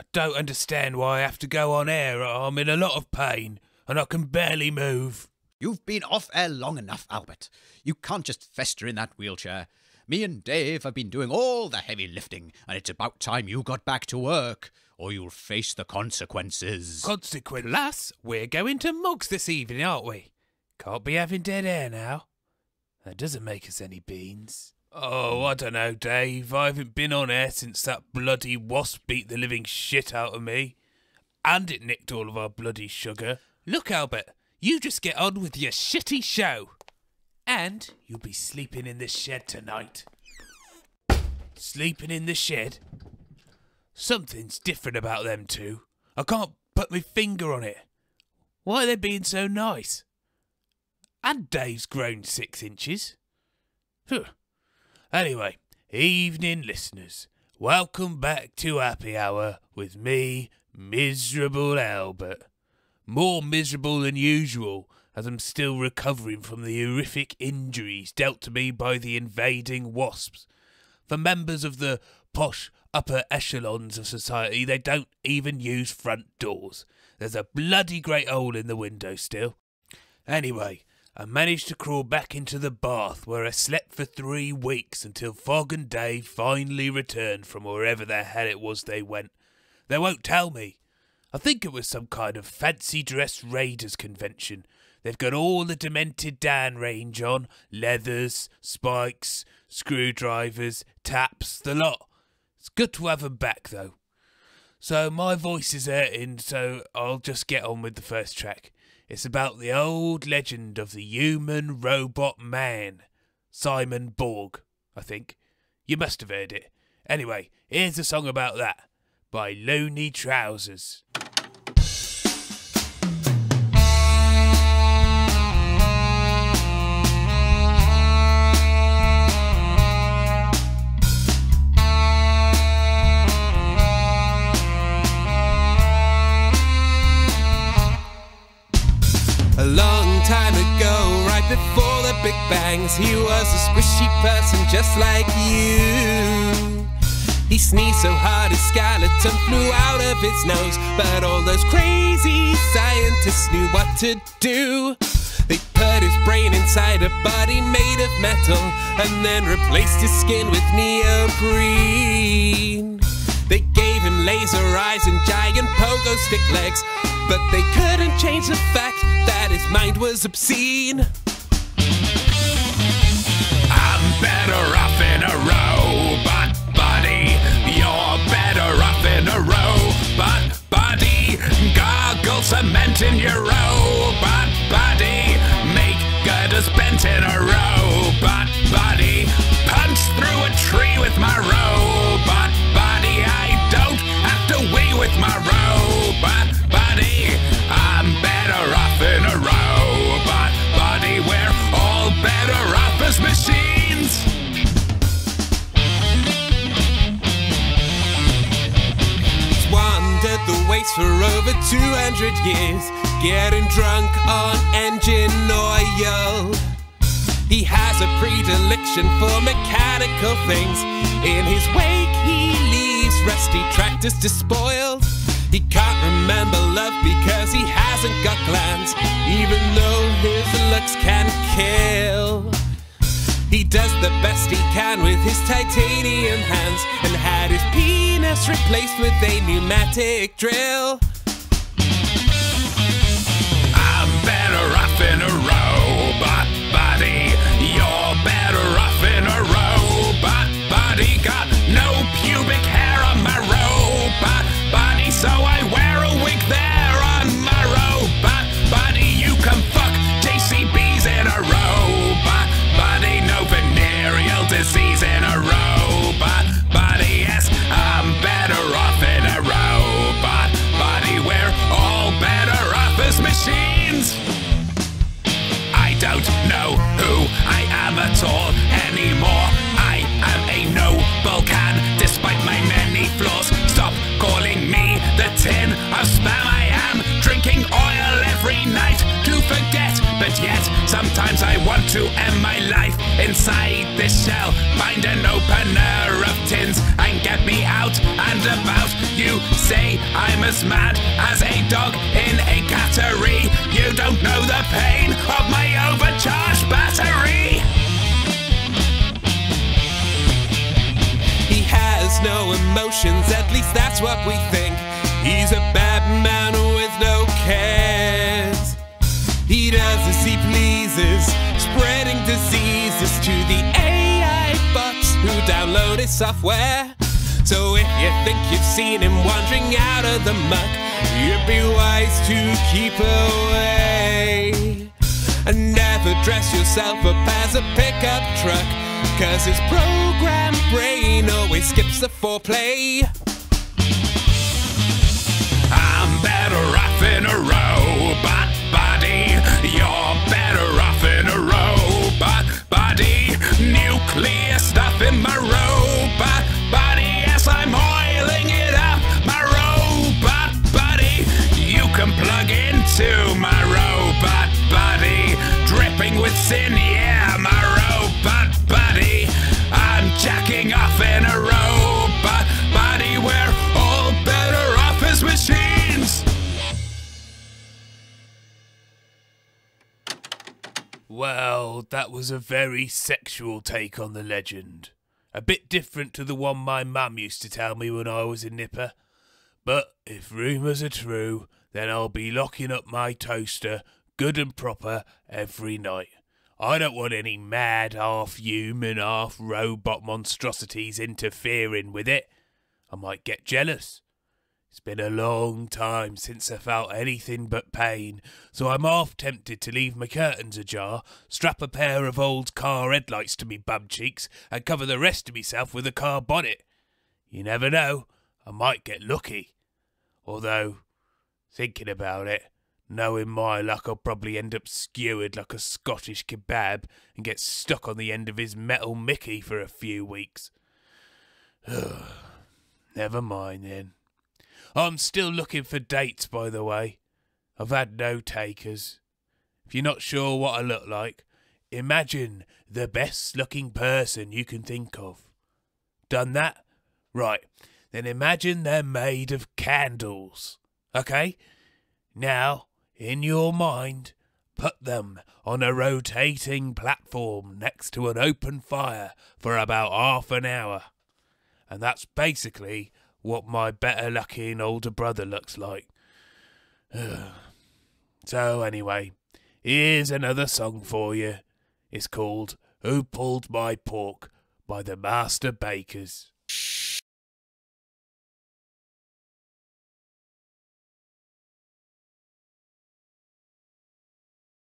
I don't understand why I have to go on air. I'm in a lot of pain, and I can barely move. You've been off air long enough, Albert. You can't just fester in that wheelchair. Me and Dave have been doing all the heavy lifting, and it's about time you got back to work, or you'll face the consequences. Consequences? Lass, we're going to Mog's this evening, aren't we? Can't be having dead air now. That doesn't make us any beans. Oh, I don't know, Dave. I haven't been on air since that bloody wasp beat the living shit out of me. And it nicked all of our bloody sugar. Look, Albert, you just get on with your shitty show. And you'll be sleeping in this shed tonight. Sleeping in the shed? Something's different about them two. I can't put my finger on it. Why are they being so nice? And Dave's grown 6 inches. Huh. Anyway, evening listeners, welcome back to Happy Hour with me, Miserable Albert. More miserable than usual, as I'm still recovering from the horrific injuries dealt to me by the invading wasps. For members of the posh upper echelons of society, they don't even use front doors. There's a bloody great hole in the window still. Anyway, I managed to crawl back into the bath where I slept for 3 weeks until Fog and Dave finally returned from wherever the hell it was they went. They won't tell me. I think it was some kind of fancy dress raiders convention. They'd got all the Demented Dan range on, leathers, spikes, screwdrivers, taps, the lot. It's good to have them back though. So my voice is hurting, so I'll just get on with the first track. It's about the old legend of the human robot man, Simon Borg, I think. You must have heard it. Anyway, here's a song about that, by Looney Trousers. A long time ago, right before the Big Bangs, he was a squishy person just like you. He sneezed so hard his skeleton flew out of his nose, but all those crazy scientists knew what to do. They put his brain inside a body made of metal and then replaced his skin with neoprene. They gave him laser eyes and giant pogo stick legs, but they couldn't change the fact that his mind was obscene. I'm better off in a robot body. You're better off in a robot body. Gargle cement in your robot body. Make gutters bent in a robot body. Punch through a tree with my robot body. I don't have to wee with my robot body. I'm better off in a robot body. We're all better off as machines. He's wandered the wastes for over 200 years, getting drunk on engine oil. He has a predilection for mechanical things. In his wake he leaves rusty tractors despoiled. He can't remember love because he hasn't got glands, even though his looks can kill. He does the best he can with his titanium hands and had his penis replaced with a pneumatic drill. I'm better off in a robot body. You're better off in a robot body. Got no pubic hair on my robot body, so I wear a wig there on my robot body. You can fuck JCBs in a robot body. No venereal disease in a robot body. Yes, I'm better off in a robot body. We're all better off as machines. I don't know who I am at all anymore. I am a noble can, despite my many flaws. Stop calling me the tin of spam. I am drinking oil every night to forget, but yet sometimes I want to end my life inside this shell. Find an opener of tins and get me out and about. You see, I'm as mad as a dog in a cattery. You don't know the pain of my overcharged battery. He has no emotions, at least that's what we think. He's a bad man with no cares. He does as he pleases, spreading diseases to the AI bots who download his software. So if you think you've seen him wandering out of the muck, you'd be wise to keep away. And never dress yourself up as a pickup truck, 'cause his programmed brain always skips the foreplay. I'm better off in a robot body. You're better off in a robot body. Nuclear stuff in my robot body. I'm oiling it up, my robot buddy. You can plug into my robot buddy. Dripping with sin, yeah, my robot buddy. I'm jacking off in a robot buddy. We're all better off as machines. Well, that was a very sexual take on the legend. A bit different to the one my mum used to tell me when I was a nipper. But if rumours are true, then I'll be locking up my toaster good and proper every night. I don't want any mad half-human, half-robot monstrosities interfering with it. I might get jealous. It's been a long time since I felt anything but pain, so I'm half tempted to leave my curtains ajar, strap a pair of old car headlights to me bum cheeks, and cover the rest of myself with a car bonnet. You never know, I might get lucky. Although, thinking about it, knowing my luck, I'll probably end up skewered like a Scottish kebab and get stuck on the end of his metal Mickey for a few weeks. Never mind then. I'm still looking for dates, by the way. I've had no takers. If you're not sure what I look like, imagine the best-looking person you can think of. Done that? Right. Then imagine they're made of candles. Okay? Now, in your mind, put them on a rotating platform next to an open fire for about half an hour. And that's basically what my better-looking older brother looks like. So anyway, here's another song for you. It's called Who Pulled My Pork by the Master Bakers.